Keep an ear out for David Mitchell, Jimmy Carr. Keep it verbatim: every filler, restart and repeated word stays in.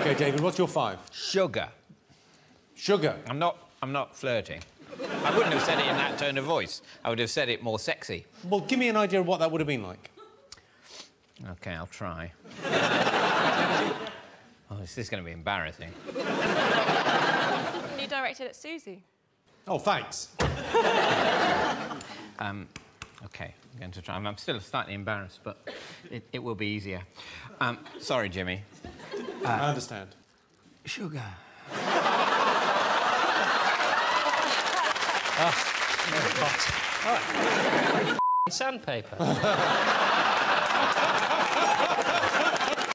OK, David, what's your five? Sugar. Sugar? I'm not... I'm not flirting. I wouldn't have said it in that tone of voice. I would have said it more sexy. Well, give me an idea of what that would have been like. OK, I'll try. Oh, this is going to be embarrassing. You directed at Susie. Oh, thanks. um, OK, I'm going to try. I'm, I'm still slightly embarrassed, but it, it will be easier. Um, sorry, Jimmy. Uh, I understand. Sugar. Oh, oh, right. Sandpaper.